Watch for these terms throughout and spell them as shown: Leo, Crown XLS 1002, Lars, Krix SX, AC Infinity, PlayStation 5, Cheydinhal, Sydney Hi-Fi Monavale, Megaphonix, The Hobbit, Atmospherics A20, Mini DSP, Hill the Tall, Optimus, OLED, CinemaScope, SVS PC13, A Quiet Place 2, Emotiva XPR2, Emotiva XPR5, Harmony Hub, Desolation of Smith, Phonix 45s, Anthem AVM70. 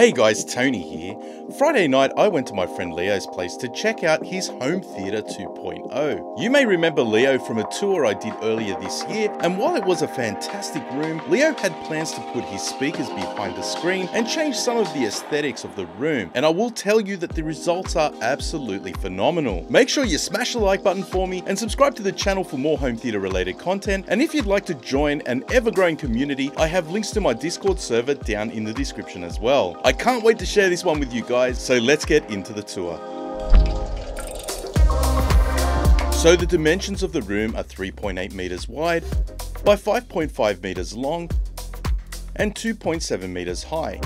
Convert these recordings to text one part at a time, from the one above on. Hey guys, Tony here. Friday night I went to my friend Leo's place to check out his Home Theater 2.0. You may remember Leo from a tour I did earlier this year, and while it was a fantastic room, Leo had plans to put his speakers behind the screen and change some of the aesthetics of the room, and I will tell you that the results are absolutely phenomenal. Make sure you smash the like button for me and subscribe to the channel for more home theater related content, and if you'd like to join an ever-growing community, I have links to my Discord server down in the description as well. I can't wait to share this one with you guys, so let's get into the tour. So the dimensions of the room are 3.8 meters wide by 5.5 meters long and 2.7 meters high.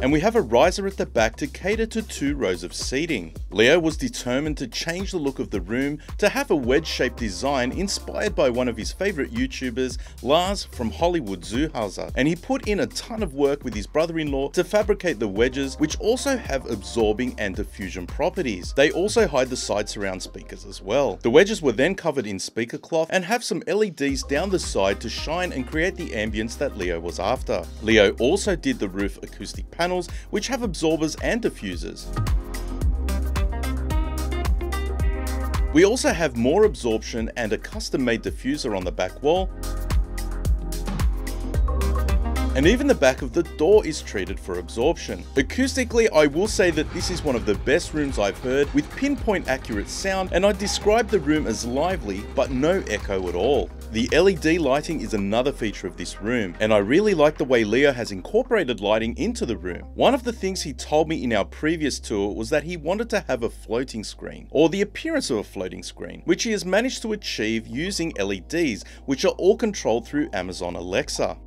And we have a riser at the back to cater to two rows of seating. Leo was determined to change the look of the room to have a wedge-shaped design inspired by one of his favorite YouTubers, Lars from Hollywood Zoohauser, and he put in a ton of work with his brother-in-law to fabricate the wedges, which also have absorbing and diffusion properties. They also hide the side surround speakers as well. The wedges were then covered in speaker cloth and have some LEDs down the side to shine and create the ambience that Leo was after. Leo also did the roof acoustic panels, which have absorbers and diffusers. We also have more absorption and a custom-made diffuser on the back wall. And even the back of the door is treated for absorption. Acoustically, I will say that this is one of the best rooms I've heard, with pinpoint accurate sound, and I describe the room as lively, but no echo at all. The LED lighting is another feature of this room, and I really like the way Leo has incorporated lighting into the room. One of the things he told me in our previous tour was that he wanted to have a floating screen, or the appearance of a floating screen, which he has managed to achieve using LEDs, which are all controlled through Amazon Alexa.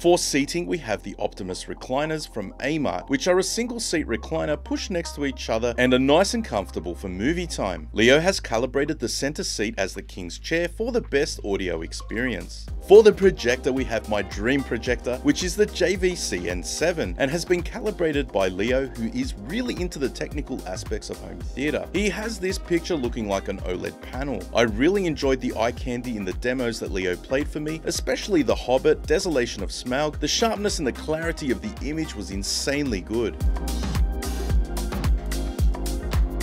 For seating, we have the Optimus recliners from Amart, which are a single seat recliner pushed next to each other and are nice and comfortable for movie time. Leo has calibrated the center seat as the king's chair for the best audio experience. For the projector, we have my dream projector, which is the JVC-N7 and has been calibrated by Leo, who is really into the technical aspects of home theater. He has this picture looking like an OLED panel. I really enjoyed the eye candy in the demos that Leo played for me, especially The Hobbit, Desolation of Smith. The sharpness and the clarity of the image was insanely good.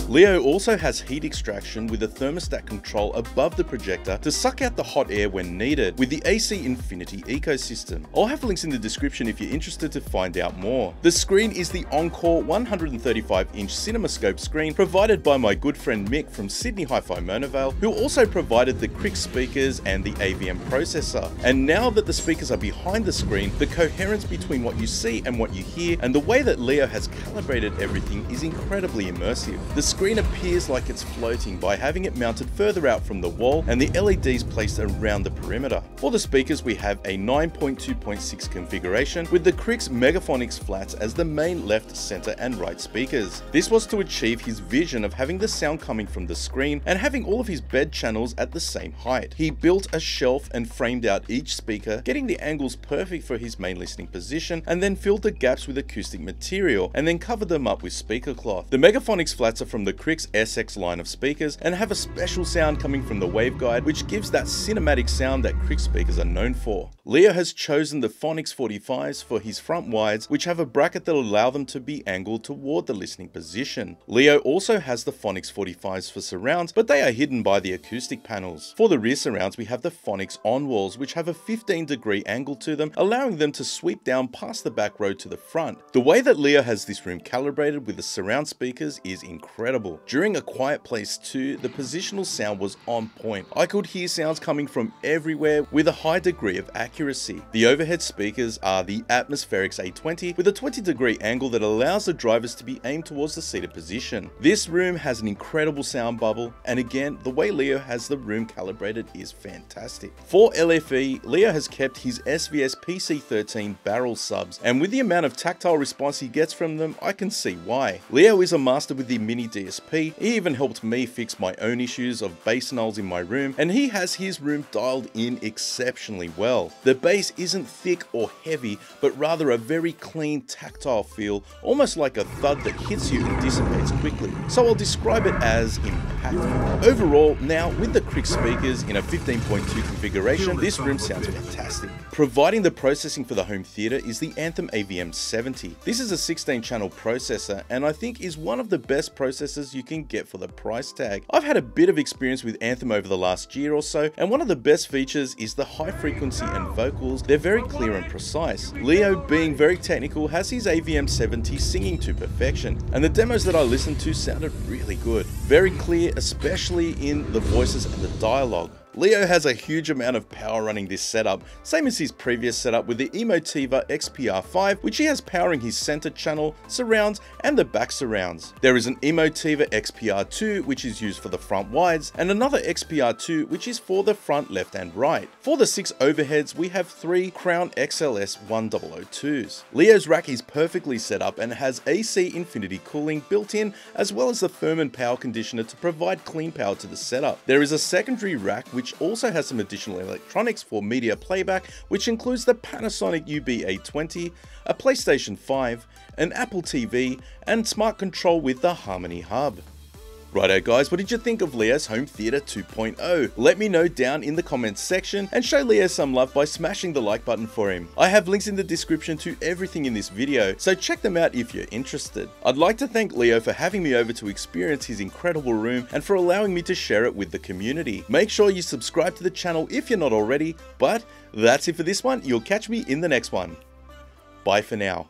Leo also has heat extraction with a thermostat control above the projector to suck out the hot air when needed with the AC Infinity ecosystem. I'll have links in the description if you're interested to find out more. The screen is the Encore 135-inch CinemaScope screen provided by my good friend Mick from Sydney Hi-Fi Monavale, who also provided the Krix speakers and the AVM processor. And now that the speakers are behind the screen, the coherence between what you see and what you hear and the way that Leo has calibrated everything is incredibly immersive. The screen appears like it's floating by having it mounted further out from the wall and the LEDs placed around the perimeter. For the speakers, we have a 9.2.6 configuration with the Krix Megaphonix Flats as the main left, center and right speakers. This was to achieve his vision of having the sound coming from the screen and having all of his bed channels at the same height. He built a shelf and framed out each speaker, getting the angles perfect for his main listening position, and then filled the gaps with acoustic material and then covered them up with speaker cloth. The Megaphonix Flats are from the Krix SX line of speakers and have a special sound coming from the waveguide, which gives that cinematic sound that Krix speakers are known for. Leo has chosen the Phonix 45s for his front wides, which have a bracket that will allow them to be angled toward the listening position. Leo also has the Phonix 45s for surrounds, but they are hidden by the acoustic panels. For the rear surrounds, we have the Phonix on walls, which have a 15-degree angle to them, allowing them to sweep down past the back row to the front. The way that Leo has this room calibrated with the surround speakers is incredible. During A Quiet Place 2, the positional sound was on point. I could hear sounds coming from everywhere with a high degree of accuracy. The overhead speakers are the Atmospherics A20 with a 20-degree angle that allows the drivers to be aimed towards the seated position. This room has an incredible sound bubble, and again, the way Leo has the room calibrated is fantastic. For LFE, Leo has kept his SVS PC13 barrel subs, and with the amount of tactile response he gets from them, I can see why. Leo is a master with the Mini DSP DSP. He even helped me fix my own issues of bass nulls in my room, and he has his room dialed in exceptionally well. The bass isn't thick or heavy, but rather a very clean tactile feel, almost like a thud that hits you and dissipates quickly. So I'll describe it as impactful. Overall, now with the Krix speakers in a 15.2 configuration, this room sounds fantastic. Providing the processing for the home theater is the Anthem AVM70. This is a 16-channel processor, and I think is one of the best processors you can get for the price tag. I've had a bit of experience with Anthem over the last year or so, and one of the best features is the high frequency and vocals. They're very clear and precise. Leo, being very technical, has his AVM70 singing to perfection, and the demos that I listened to sounded really good. Very clear, especially in the voices and the dialogue. Leo has a huge amount of power running this setup, same as his previous setup with the Emotiva XPR5, which he has powering his center channel, surrounds, and the back surrounds. There is an Emotiva XPR2, which is used for the front wides, and another XPR2, which is for the front left and right. For the 6 overheads, we have 3 Crown XLS 1002s. Leo's rack is perfectly set up and has AC Infinity cooling built in, as well as the Furman power conditioner to provide clean power to the setup. There is a secondary rack, which also has some additional electronics for media playback, which includes the Panasonic UB820, a PlayStation 5, an Apple TV, and smart control with the Harmony Hub. Righto guys, what did you think of Leo's Home Theater 2.0? Let me know down in the comments section and show Leo some love by smashing the like button for him. I have links in the description to everything in this video, so check them out if you're interested. I'd like to thank Leo for having me over to experience his incredible room and for allowing me to share it with the community. Make sure you subscribe to the channel if you're not already, but that's it for this one. You'll catch me in the next one. Bye for now.